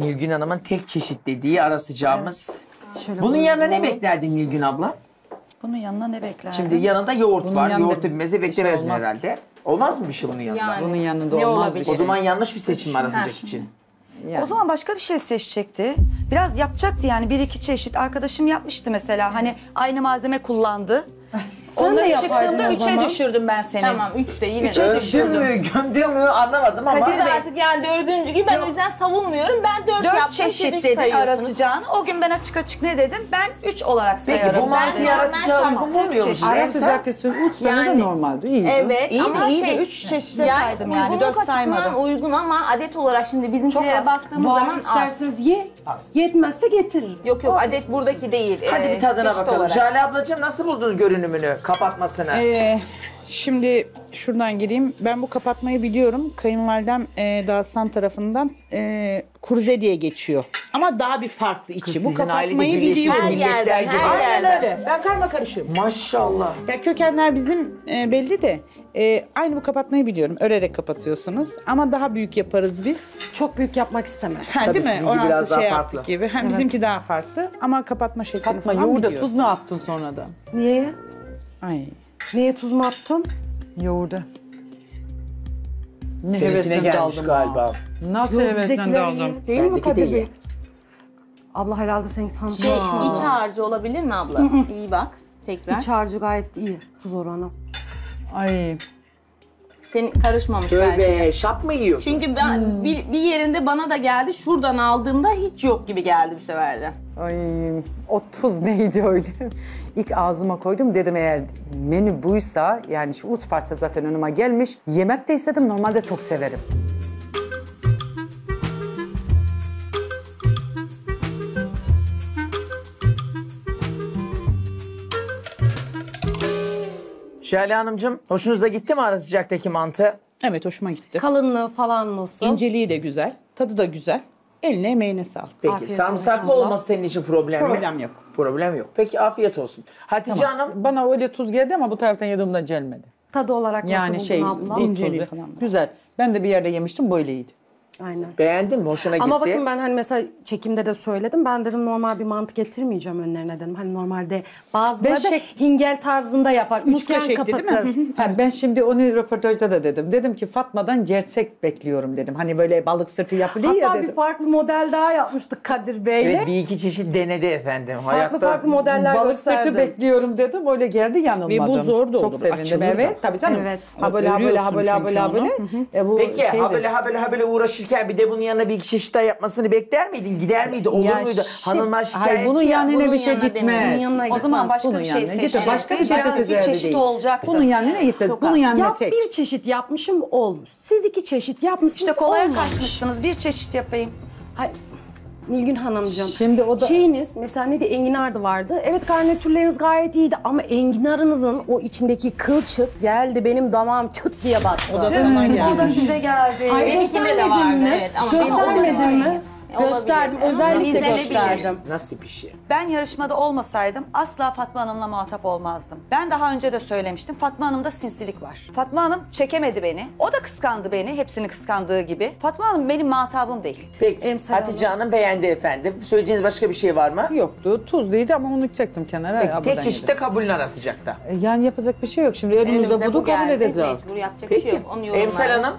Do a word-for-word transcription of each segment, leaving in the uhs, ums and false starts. Nilgün Hanım'ın tek çeşit dediği ara sıcağımız. Evet. Bunun yanına ne beklerdin Nilgün abla? Bunun yanına ne beklerdim? Şimdi yanında yoğurt bunun var. Yoğurtu bilmezse beklemezsin şey herhalde. Olmaz mı bir şey bunun yanında? Yani, bunun yanında ne olmaz bir şey. O zaman yanlış bir seçim var arasıcak için. Yani. O zaman başka bir şey seçecekti. Biraz yapacaktı yani bir iki çeşit. Arkadaşım yapmıştı mesela hani aynı malzeme kullandı. Sen de çıktığımda üçe düşürdüm ben seni. Tamam üç de yine de düşürdüm. Gömdün mü gömdün mü anlamadım ama. Kadir de artık yani dördüncü gün ben yok. O yüzden savunmuyorum. Ben dört, dört yaptım çeşit dedi sayıyorsunuz. Arasıcağını. O gün ben açık açık ne dedim? Ben üç olarak sayarım. Peki bu mantıyı arasıcağı uygun bulmuyor musunuz? Arasıcak dediğin üç tane de normaldi. İyiydi. Evet iyiydi, ama iyiydi. Şey üç çeşitli yani, saydım yani dört saymadım. Uygunluk açısından uygun ama adet olarak şimdi bizimkilere baktığımız zaman az. İsterseniz ye. Yetmezse getiririm. Yok yok adet buradaki değil. Hadi bir tadına bakalım. Jale ablacığım nasıl buldunuz görünümü? Kapatmasını. Ee, şimdi şuradan gireyim. Ben bu kapatmayı biliyorum. Kayınvalidem e, Dağıstan tarafından e, kurze diye geçiyor. Ama daha bir farklı içi. Kız bu kapatmayı biliyorum. Her yerden, her yerden. Öyle. Ben karma karışım. Maşallah. Ya kökenler bizim e, belli de. E, aynı bu kapatmayı biliyorum. Örerek kapatıyorsunuz. Ama daha büyük yaparız biz. Çok büyük yapmak istemem. Tabii değil mi? Sizinki biraz daha şey farklı. Gibi. Hem evet. Bizimki daha farklı. Ama kapatma şekli falan biliyorum. Kapatma yoğurda tuz mu attın sonra da? Niye? Ay. Niye tuz mu attın? Yoğurda. Ne hevesten gelmiş galiba. Nasıl hevesten daldım? Değil mi Kadir Bey? Abla herhalde seninki tam... Şey, iç harcı olabilir mi abla? Hı -hı. İyi bak tekrar. İç harcı gayet iyi tuz oranı. Ay. Senin karışmamış tövbe, belki. Tövbe şap mı yiyorsun? Çünkü ben, hmm. bir, bir yerinde bana da geldi, şuradan aldığımda hiç yok gibi geldi bir seferde. Ay o tuz neydi öyle? İlk ağzıma koydum dedim eğer menü buysa, yani şu ut parça zaten önüme gelmiş. Yemek de istedim, normalde çok severim. Şale Hanımcığım, hoşunuza gitti mi ara sıcaktaki mantı? Evet, hoşuma gitti. Kalınlığı falan nasıl? İnceliği de güzel, tadı da güzel. Eline emeğine sağlık. Peki, afiyet sarımsaklı olsun. Olması senin için problem yok. Problem yok. Problem yok. Peki, afiyet olsun. Hatice tamam. Hanım? Bana öyle tuz geldi ama bu taraftan yediğimden gelmedi. Tadı olarak yani nasıl şey, buldun abla? İnceliği falan. Güzel. Ben de bir yerde yemiştim, böyleydi. Aynen. Beğendin mi? Hoşuna gitti. Ama bakın ben hani mesela çekimde de söyledim. Ben dedim normal bir mantı getirmeyeceğim önlerine dedim. Hani normalde bazıları da hingel tarzında yapar. Üçgen kapatır. Ha, ben şimdi onu röportajda da dedim. Dedim ki Fatma'dan gerçek bekliyorum dedim. Hani böyle balık sırtı yapılıyor ya dedim. Hatta bir farklı model daha yapmıştık Kadir Bey'le. Evet, bir iki çeşit denedi efendim. Farklı hayatta farklı modeller balık gösterdi. Balık sırtı bekliyorum dedim. Öyle geldi yanılmadım. Ve bu zor da olur. Çok sevindim. Evet tabii canım. Evet. Ha böyle ha böyle ha böyle ha böyle ha böyle. Peki ha böyle ha böyle ha böyle uğraşırken bir de bunun yanına bir iki çeşit daha yapmasını bekler miydin? Gider miydi? Olur ya muydu? Şi... Hanımlar şikayetçi. Hayır bunun yanına bir şey gitmez. O zaman başka bir şey seçelim. Başka bir şey çeşit olacak. Bunun yanına gitmez. Bunun yanına tek. Bir çeşit yapmışım olmuş. Siz iki çeşit yapmışsınız. İşte kolaya kaçmışsınız. Bir çeşit yapayım. Hayır. Nilgün Hanımcığım, şimdi o da... şeyiniz mesela neydi enginardı vardı. Evet garnitürleriniz gayet iyiydi ama enginarınızın o içindeki kılçık geldi benim damağım çıt diye battı. O da, o da size geldi. Ay, benimkine de vardı. Mi? Evet, ama göstermedim mi? mi? Gösterdim, olabilir. Özellikle gösterdim. Nasıl bir şey? Ben yarışmada olmasaydım asla Fatma Hanım'la muhatap olmazdım. Ben daha önce de söylemiştim, Fatma Hanım'da sinsilik var. Fatma Hanım çekemedi beni, o da kıskandı beni, hepsini kıskandığı gibi. Fatma Hanım benim muhatabım değil. Peki, Emsal Hatice Hanım. Hanım beğendi efendim. Söyleyeceğiniz başka bir şey var mı? Yoktu, tuzluydu ama onu çektim kenara. Peki, tek çeşitte kabulün ara sıcakta. Yani yapacak bir şey yok, şimdi elimizde bulduk, kabul edeceğiz. Mecbur yapacak bir şey yok, onu yorumlar. Emsal Hanım?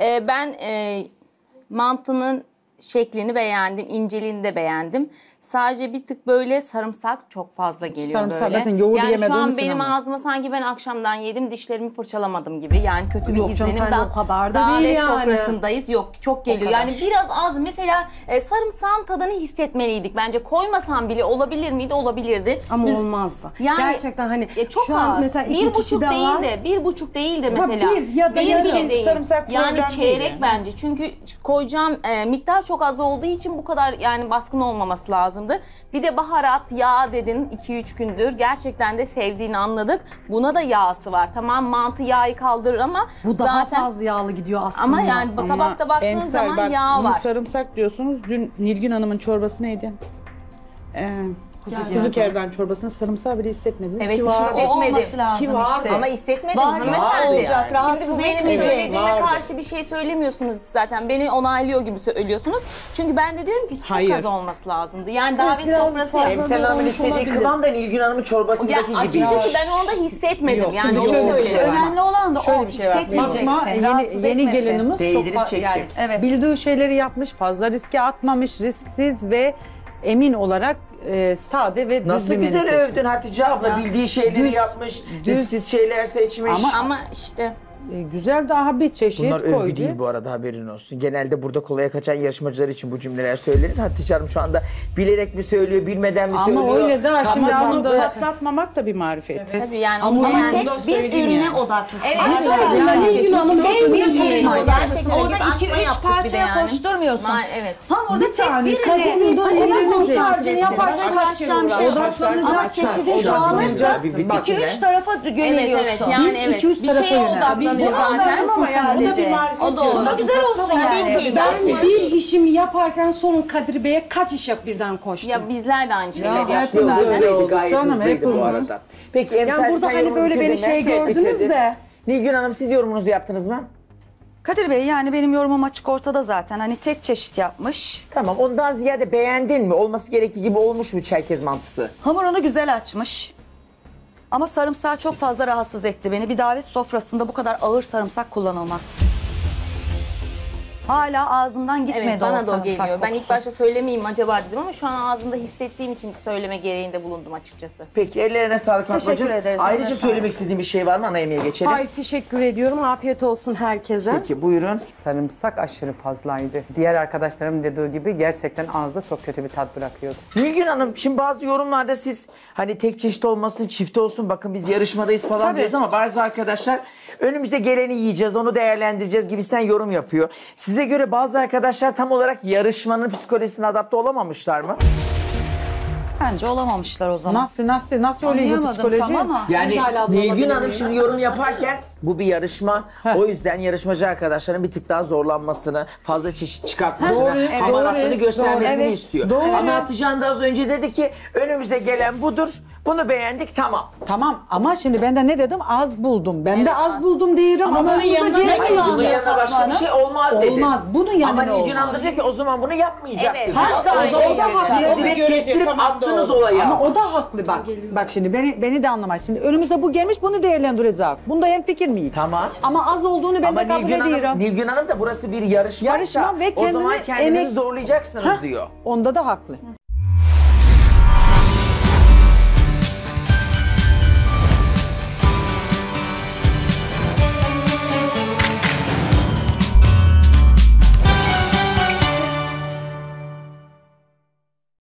Ee, ben e, mantının... şeklini beğendim, inceliğini de beğendim. Sadece bir tık böyle sarımsak çok fazla geliyor sarımsak böyle. Zaten yoğurdu yani yemediğim şu an benim ama. Ağzıma sanki ben akşamdan yedim, dişlerimi fırçalamadım gibi. Yani kötü bir izlenimden davet sofrasındayız. Yok çok geliyor. Yani biraz az mesela e, sarımsağın tadını hissetmeliydik. Bence koymasam bile olabilir miydi? Olabilirdi. Ama olmazdı. Yani, gerçekten hani e, çok şu an mesela iki kişi de var. De, bir buçuk değil de mesela. Ha, bir ya da yarım. Değil. Sarımsak yani çeyrek yani. Bence. Çünkü koyacağım e, miktar çok az olduğu için bu kadar yani baskın olmaması lazımdı. Bir de baharat, yağ dedin iki üç gündür. Gerçekten de sevdiğini anladık. Buna da yağısı var. Tamam mantı yağı kaldırır ama bu daha zaten... fazla yağlı gidiyor aslında. Ama yani ama tabakta baktığın emsal, zaman bak, yağ var. Sarımsak diyorsunuz. Dün Nilgün Hanım'ın çorbası neydi? Ee, Kuzu, yani, kuzu kerdan çorbasına sarımsağı bile hissetmediniz. Evet, hiç hissetmedim. Ki var işte. Ama hissetmedim hanımefendi. Yani. Şimdi bu benim söylediğime vardı. Karşı bir şey söylemiyorsunuz zaten. Beni onaylıyor gibi söylüyorsunuz. Çünkü ben de diyorum ki çok hayır. Az olması lazımdı. Yani evet, davet sofrası yapılmış olabilir. Emsel Hanım'ın istediği kıvamdan İlgün Hanım'ın çorbasındaki ya, gibi. Açıkçası ben onu da hissetmedim. Yok, yani şöyle şöyle bir şey önemli olan da o hissetmeyeceksin. Yeni, yeni gelinimiz çok yani, evet. Bildiği şeyleri yapmış, fazla riske atmamış, risksiz ve emin olarak e, sade ve düz. Nasıl güzel seçmiş. Övdün Hatice abla ya. Bildiği şeyleri düz, yapmış, düzsiz şeyler seçmiş. Ama, ama işte e, güzel daha bir çeşit bunlar koydu. Bunlar övgü değil bu arada, haberin olsun. Genelde burada kolaya kaçan yarışmacılar için bu cümleler söylenir. Hatice Hanım şu anda bilerek mi söylüyor, bilmeden mi ama söylüyor? Ama öyle daha şimdi onu da patlatmamak da bir marifet. Evet. Evet. Tabii yani ama yani tek bir ürüne yani. Odaklısın. Evet. Ama yani bir ürüne odaklısın. Orada iki üç parçaya koşturmuyorsun. Evet. Tam orada tek birine odaklısın. Sarcını yaparken kaçacağım bir şey. Ama çeşidi çoğalırsa iki üç tarafa yöneliyorsun. Biz bir şeye odaklanıyoruz. Zaten ama yani sadece. O da olur. O güzel olsun yani. Yani. Ben bir işimi yaparken sonra Kadir Bey'e kaç iş yap birden koştum. Ya bizler de aynı şeyler yapıyoruz. Öyle oldu canım, hep bu arada. Peki Emsel, yani burada hani böyle beni şey gördünüz de. Nilgün Hanım siz yorumunuzu yaptınız mı? Kadir Bey yani benim yorumum açık ortada zaten. Hani tek çeşit yapmış. Tamam, ondan ziyade beğendin mi? Olması gerektiği gibi olmuş mu çerkez mantısı? Hamurunu güzel açmış. Ama sarımsağı çok fazla rahatsız etti beni. Bir davet sofrasında bu kadar ağır sarımsak kullanılmaz. Hala ağzımdan gitmedi evet, bana o da o geliyor. Kokusu. Ben ilk başta söylemeyeyim acaba dedim ama şu an ağzımda hissettiğim için söyleme gereğinde bulundum açıkçası. Peki, ellerine sağlık Fatmacığım. Teşekkür ederiz. Ayrıca söylemek istediğim bir şey var mı? Ana yemeğe geçelim. Hayır, teşekkür ediyorum. Afiyet olsun herkese. Peki, buyurun. Sarımsak aşırı fazlaydı. Diğer arkadaşlarım dediği gibi gerçekten ağızda çok kötü bir tat bırakıyordu. Nilgün Hanım, şimdi bazı yorumlarda siz hani tek çeşit olmasın, çift olsun, bakın biz yarışmadayız falan tabii. Diyoruz ama bazı arkadaşlar önümüze geleni yiyeceğiz, onu değerlendireceğiz gibisinden yorum yapıyor. Siz Size göre bazı arkadaşlar tam olarak yarışmanın psikolojisine adapte olamamışlar mı? Bence olamamışlar o zaman. Nasıl nasıl nasıl oluyor bu psikoloji? Tamam yani Nilgün Hanım şimdi yorum yaparken bu bir yarışma. Heh. O yüzden yarışmacı arkadaşların bir tık daha zorlanmasını, fazla çeşit çıkartmasını, hamaratlığını evet, göstermesini doğru, istiyor. Doğru. Ama Hatice Hanım da az önce dedi ki önümüze gelen budur. Bunu beğendik tamam. Tamam ama şimdi ben de ne dedim? Az buldum. Ben evet, de az, az buldum diyorum ama, ama bunun yanında, bunun yanında başka bir şey olmaz dedi. Olmaz. Bunun yanında olmaz. Ama Nilgün Hanım diyor ki o zaman bunu yapmayacak evet, dedi. Hatta şey o da siz direkt kestirip tamam, attınız olaya. Ama o da haklı bak. Bak şimdi beni beni de anlamaz. Şimdi önümüze bu gelmiş, bunu değerlendireceğiz. Bunda hemfikir miyiz? Tamam. Ama az olduğunu ben ama de kabul Nilgün ediyorum. Hanım, Nilgün Hanım da burası bir yarışmaysa yarışma ve kendini o zaman kendinizi emek... zorlayacaksınız ha? Diyor. Onda da haklı.